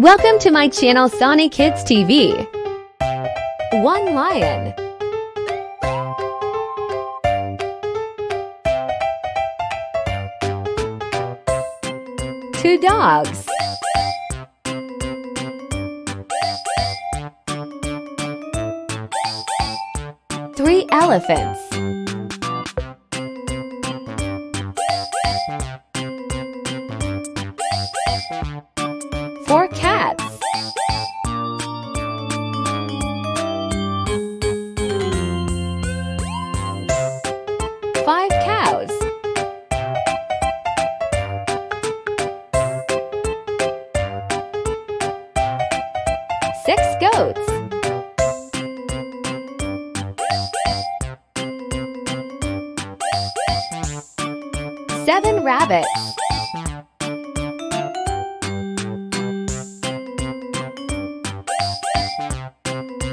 Welcome to my channel Sani Kids TV. One lion. Two dogs. Three elephants. Four cats. 5 cows. 6 goats. 7 rabbits.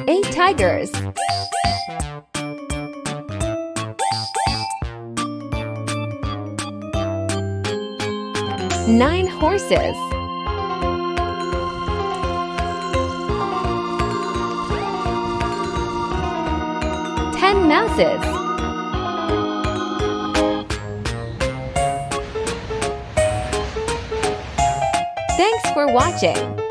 8 tigers. 9 horses. 10 mouses. Thanks for watching.